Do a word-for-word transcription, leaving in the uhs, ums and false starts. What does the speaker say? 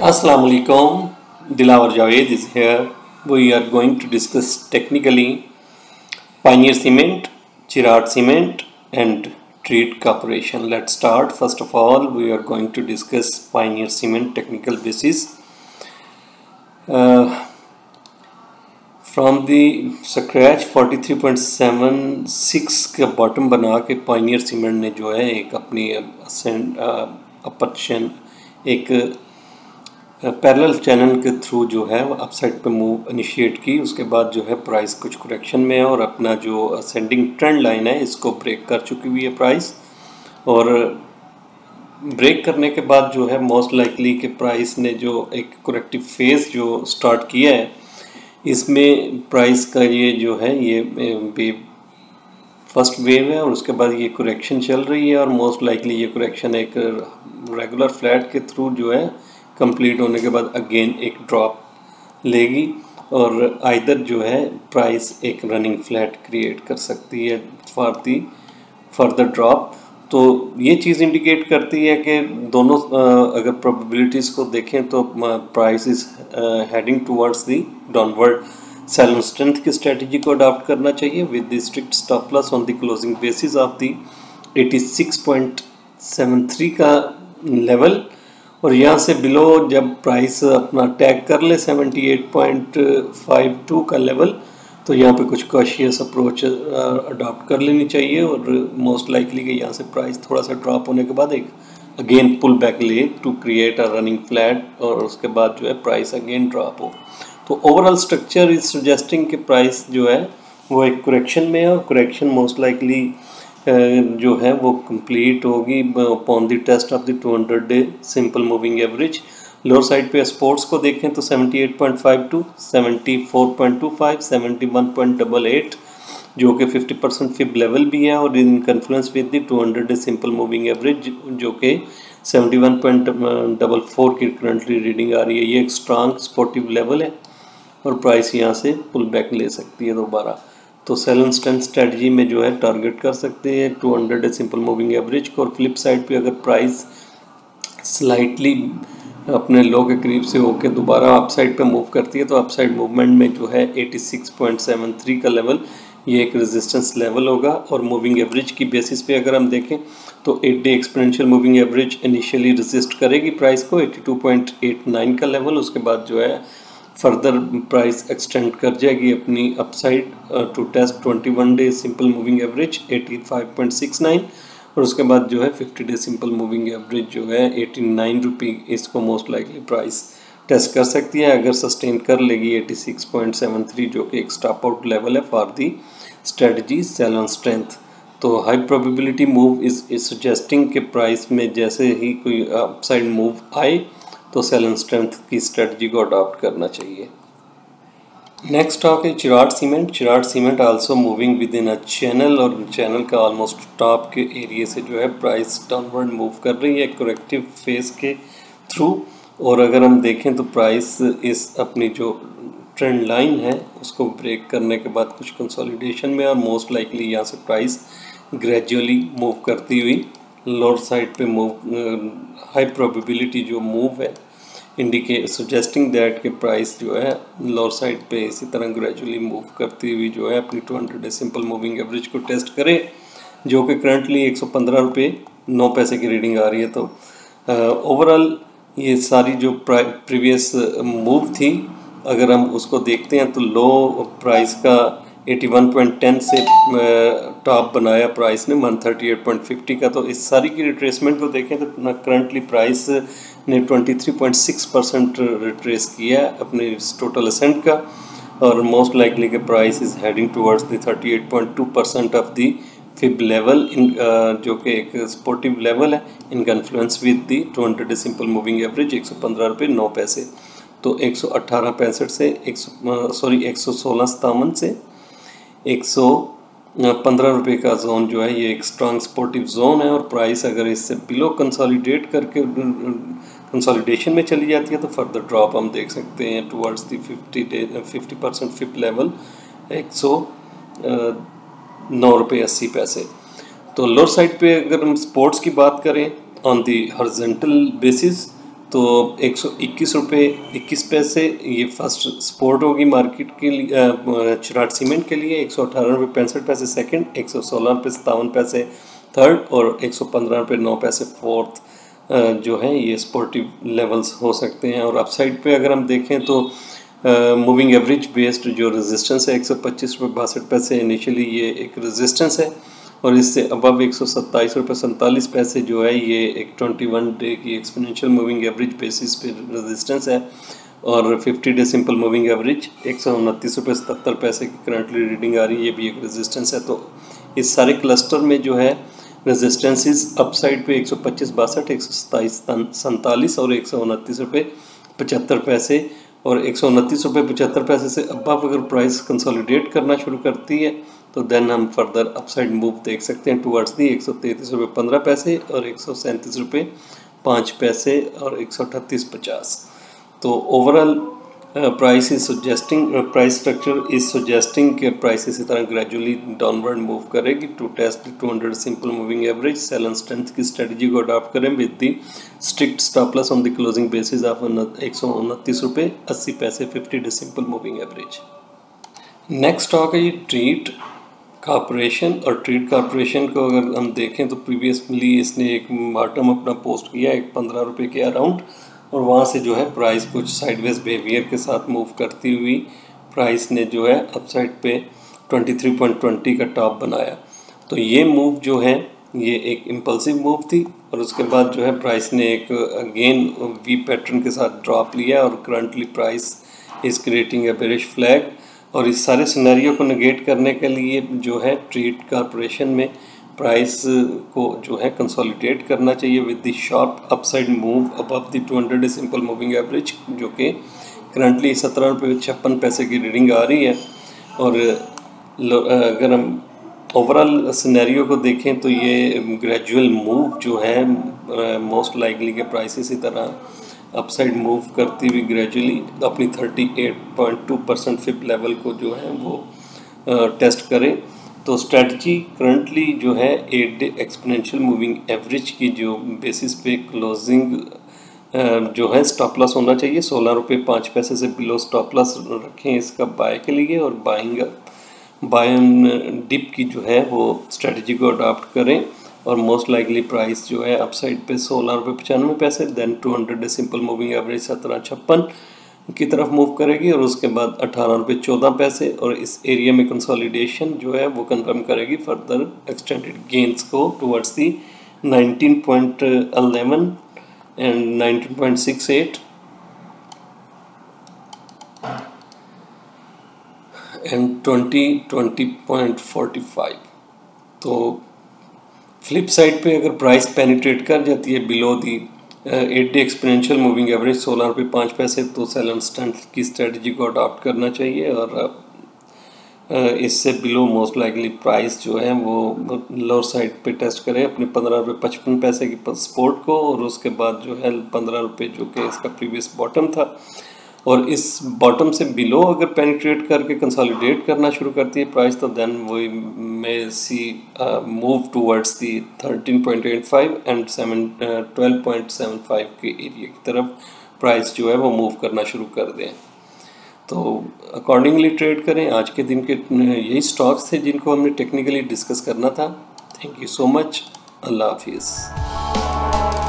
Assalamu alaikum, Dilawar Javed is here. We are going to discuss technically Pioneer Cement, Chirat Cement and Treet Corporation. Let's start. First of all, we are going to discuss Pioneer Cement technical basis. Uh, from the scratch forty-three point seven six का bottom बना के pioneer cement ने जो है एक अपनी अपरशन एक parallel channel के थ्रू जो है अपसाइड पे मूव इनिशिएट की। उसके बाद जो है प्राइस कुछ करेक्शन में है और अपना जो असेंडिंग ट्रेंड लाइन है इसको ब्रेक कर चुकी हुई है प्राइस, और ब्रेक करने के बाद जो है मोस्ट लाइकली के प्राइस ने जो एक करेक्टिव फेज जो स्टार्ट किया है इसमें प्राइस का ये जो है ये वेव फर्स्ट वेव है और उसके बाद ये करेक्शन चल रही है और मोस्ट लाइकली ये करेक्शन एक रेगुलर फ्लैट के थ्रू जो है कंप्लीट होने के बाद अगेन एक ड्रॉप लेगी और आइदर जो है प्राइस एक रनिंग फ्लैट क्रिएट कर सकती है फॉर दी फर्दर ड्रॉप। तो ये चीज़ इंडिकेट करती है कि दोनों अगर प्रोबेबिलिटीज़ को देखें तो price is heading towards the downward sell strength की स्ट्रेटजी को अडॉप्ट करना चाहिए with the strict stop loss on the closing basis of the eighty six point seven three का लेवल, और यहाँ से बिलो जब प्राइस अपना टैग कर ले seventy eight point five two का लेवल तो यहाँ पे कुछ कॉशियस अप्रोच अडॉप्ट कर लेनी चाहिए और मोस्ट लाइकली कि यहाँ से प्राइस थोड़ा सा ड्रॉप होने के बाद एक अगेन पुल बैक ले to create a running flat और उसके बाद जो है प्राइस अगेन ड्रॉप हो। तो ओवरऑल स्ट्रक्चर इज सजेस्टिंग कि प्राइस जो है वो एक करेक्शन में है और करेक्शन मोस्ट लाइकली जो है वो कंप्लीट होगी upon the test of the two hundred day simple moving average. Lower side पे स्पोर्ट्स को देखें तो seventy eight point five two, seventy four point two five, seventy one point eight eight जो कि फिफ्टी परसेंट फिब लेवल भी है और in confluence with the two hundred day simple moving average जो कि seventy one point four four की currently reading आ रही है। ये एक स्ट्रांग सपोर्टिव लेवल है और प्राइस यहाँ से पुल बैक ले सकती है दोबारा। तो सेल एंड स्ट्रेंथ स्ट्रेटजी में जो है टारगेट कर सकते हैं two hundred day simple moving average को, और फ्लिप साइड पर अगर प्राइस स्लाइटली अपने लो के करीब से होकर दोबारा अपसाइड पे मूव करती है तो अपसाइड मूवमेंट में जो है eighty six point seven three का लेवल ये एक रेजिस्टेंस लेवल होगा। और मूविंग एवरेज की बेसिस पे अगर हम देखें तो eight day exponential moving average initially resist करेगी प्राइस को eighty two point eight nine का लेवल, उसके बाद जो है फर्दर प्राइस एक्सटेंड कर जाएगी अपनी upside to test twenty one day simple moving average eighty five point six nine, और उसके बाद जो है fifty day simple moving average जो है एटी नाइन रुपी इसको मोस्ट लाइकली प्राइस टेस्ट कर सकती है अगर सस्टेन कर लेगी eighty six point seven three जो कि एक स्टॉप आउट लेवल है for the strategy sell on strength. तो high probability move is suggesting के प्राइस में जैसे ही कोई अपसाइड मूव आए तो सेल ऑन स्ट्रेंथ की स्ट्रेटजी को अडॉप्ट करना चाहिए। नेक्स्ट टॉक है Cherat cement. Cherat cement also moving with in a channel, और चैनल का ऑलमोस्ट टॉप के एरिया से जो है प्राइस डाउनवर्ड मूव कर रही है करेक्टिव फेज के थ्रू। और अगर हम देखें तो प्राइस इस अपनी जो ट्रेंड लाइन है उसको ब्रेक करने के बाद कुछ कंसोलिडेशन में और मोस्ट लाइकली यहाँ से प्राइस ग्रेजुअली मूव करती हुई लोअर साइड पे मूव हाई प्रोबेबिलिटी जो मूव है इंडिकेट सजेस्टिंग दैट के प्राइस जो है लोअर साइड पे इसी तरह ग्रेजुअली मूव करती हुई जो है अपनी two hundred day simple moving average को टेस्ट करे जो कि करंटली एक सौ पंद्रह रुपये नौ पैसे की रीडिंग आ रही है। तो ओवरऑल uh, ये सारी जो प्रीवियस मूव थी अगर हम उसको देखते हैं तो लो प्राइस का eighty one point one zero से टॉप uh, बनाया प्राइस ने one thirty eight point fifty का। तो इस सारी की रिट्रेसमेंट को देखें तो करंटली प्राइस ने twenty three point six percent retrace किया अपने टोटल असेंट का, और मोस्ट लाइकली के price is heading towards the thirty eight point two percent of the fib level in जो कि एक सपोर्टिव लेवल है in confluence with the two hundred day simple moving average एक सौ पंद्रह रुपये नौ पैसे। तो एक सौ अट्ठारह पैंसठ से एक सौ सॉरी एक सौ सोलह सतावन से एक सौ पंद्रह रुपये का जोन जो है ये एक स्ट्रांग सपोर्टिव जोन है, और प्राइस अगर इससे बिलो कंसोलिडेट करके कंसोलिडेशन में चली जाती है तो फर्दर ड्रॉप हम देख सकते हैं towards the fifty day fifty percent fifth level एक सौ नौ रुपये अस्सी पैसे। तो लोअर साइड पे अगर हम स्पोर्ट्स की बात करें ऑन दी हॉरिजॉन्टल बेसिस तो एक सौ इक्कीस रुपये इक्कीस पैसे ये फर्स्ट स्पोर्ट होगी मार्केट के लिए चिराट सीमेंट के लिए, एक सौ अठारह रुपये पैंसठ पैसे सेकेंड, एक सौ सोलह रुपये सतावन पैसे थर्ड और एक सौ पंद्रह रुपये नौ पैसे फोर्थ जो है ये स्पोर्टिव लेवल्स हो सकते हैं। और अपसाइड पे अगर हम देखें तो मूविंग एवरेज बेस्ड जो रेजिस्टेंस है एक सौ पच्चीस रुपये बासठ पैसे इनिशियली ये एक रेजिस्टेंस है और इससे अबव एक सौ सत्ताईस रुपये सैंतालीस पैसे जो है ये एक इक्कीस डे की एक्सपोनेंशियल मूविंग एवरेज बेसिस पे रेजिस्टेंस है और पचास डे सिंपल मूविंग एवरेज एक सौ उनतीस रुपये सतहत्तर पैसे की करंटली रीडिंग आ रही है, ये भी एक रेजिस्टेंस है। तो इस सारे क्लस्टर में जो है रेजिस्टेंसेस अपसाइड पे एक सौ पच्चीस बासठ एक सौ सताईस सैंतालीस और एक सौ उनतीस रुपये पचहत्तर पैसे और एक सौ उनतीस रुपये पचहत्तर पैसे से अबव अगर प्राइस कंसोलिडेट करना शुरू करती है तो देन हम फर्दर अपसाइड मूव देख सकते हैं टुवर्ड्स दी एक सौ तैंतीस रुपये पंद्रह पैसे और एक सौ सैंतीस रुपये पाँच पैसे और एक सौ अठतीस पचास। तो overall price is suggesting price structure is suggesting के प्राइस इसी तरह ग्रेजुअली डाउनवर्ड मूव करेगी to test two hundred simple moving average sell and strength की स्ट्रेटजी को अडॉप्ट करें with the strict stop loss on the closing basis of एक सौ उनतीस रुपये अस्सी पैसे fifty day simple moving average. Next stock है ये ट्रीट कॉर्पोरेशन और ट्रीट कॉर्पोरेशन को अगर हम देखें तो प्रीवियसली इसने एक बॉटम अपना पोस्ट किया एक पंद्रह रुपये के अराउंड और वहाँ से जो है प्राइस कुछ साइडवेज बिहेवियर के साथ मूव करती हुई प्राइस ने जो है अपसाइड पे तेईस पॉइंट दो जीरो का टॉप बनाया। तो ये मूव जो है ये एक इम्पल्सिव मूव थी और उसके बाद जो है प्राइस ने एक अगेन वी पैटर्न के साथ ड्रॉप लिया और currently price is creating a bearish flag. और इस सारे सिनेरियो को नेगेट करने के लिए जो है ट्रीट कॉर्पोरेशन में प्राइस को जो है कंसोलिडेट करना चाहिए with the sharp upside move above the two hundred day simple moving average जो कि करंटली सत्रह रुपये छप्पन पैसे की रीडिंग आ रही है। और अगर हम ओवरऑल सिनेरियो को देखें तो ये ग्रेजुअल मूव जो है मोस्ट लाइकली के प्राइस इसी तरह अपसाइड मूव करती हुई ग्रेजुअली अपनी अड़तीस पॉइंट दो परसेंट फिप लेवल को जो है वो आ, टेस्ट करें। तो स्ट्रेटजी करंटली जो है eight day exponential moving average की जो बेसिस पे क्लोजिंग जो है स्टॉप लॉस होना चाहिए सोलह रुपये पाँच पैसे से बिलो स्टॉप लॉस रखें इसका बाय के लिए और बाइंग बाय ऑन डिप की जो है वो स्ट्रेटजी को अडॉप्ट करें और मोस्ट लाइकली प्राइस जो है अपसाइड पे सोलह रुपये पचानवे पैसे than two hundred day simple moving average सत्रह छप्पन की तरफ मूव करेगी और उसके बाद अठारह रुपये चौदह पैसे और इस एरिया में कंसोलिडेशन जो है वो कंफर्म करेगी फर्दर एक्सटेंडेड गेंस को towards the nineteen point eleven and nineteen point six eight and twenty twenty point forty five. तो फ्लिप साइड पे अगर प्राइस पेनिट्रेट कर जाती है below the eight day exponential moving average सोलह रुपये पाँच पैसे तो सेल एंड स्टंट की स्ट्रेटजी को अडॉप्ट करना चाहिए और इससे बिलो मोस्ट लाइकली प्राइस जो है वो लोअर साइड पे टेस्ट करें अपने पंद्रह रुपये पचपन पैसे की सपोर्ट को और उसके बाद जो है पंद्रह रुपये जो कि इसका प्रीवियस बॉटम था और इस बॉटम से बिलो अगर पेनिट्रेट करके कंसोलिडेट करना शुरू करती है प्राइस तो देन वही may see move towards the thirteen point eight five and seven twelve point seven five के एरिया की तरफ प्राइस जो है वो मूव करना शुरू कर दें। तो अकॉर्डिंगली ट्रेड करें। आज के दिन के यही स्टॉक्स थे जिनको हमने टेक्निकली डिस्कस करना था। Thank you so much. अल्लाह हाफिज़।